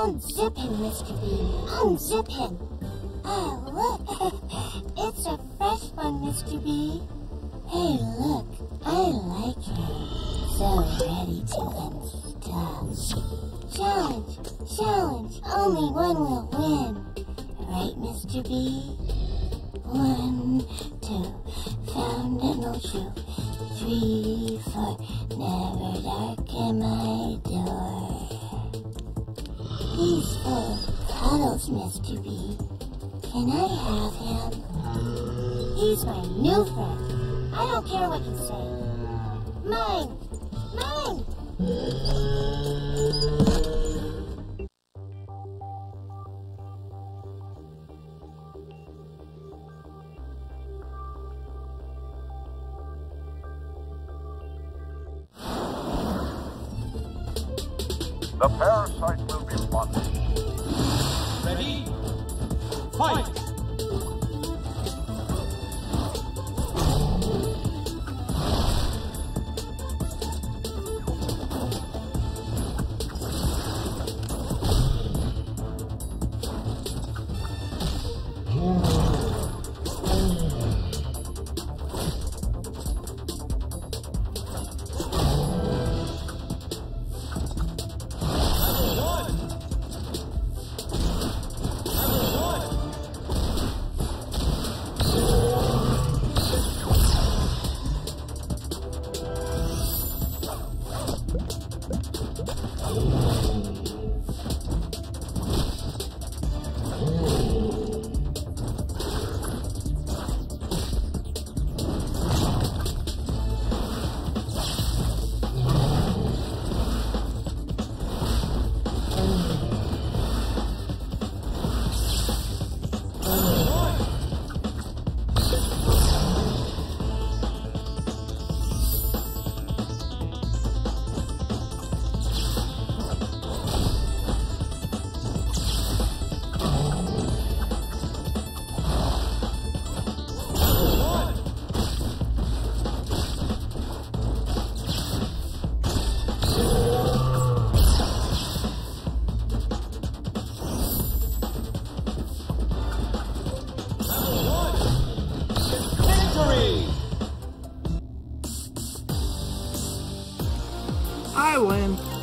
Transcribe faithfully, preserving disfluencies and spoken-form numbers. Unzip him, Miss Cabini. Unzip him. Oh, look. It's a fresh one, Miss Cabini. Hey, look. I like her. So ready to unstuff. Challenge. Challenge. Only one will win. Right, Mister B? One, two. Foundational truth. Three, four. Never darken my door. He's full of cuddles, Mister B. Can I have him? He's my new friend. I don't care what you say. Mine! Mine! The parasite will be plundered. Ready? Fight! I win.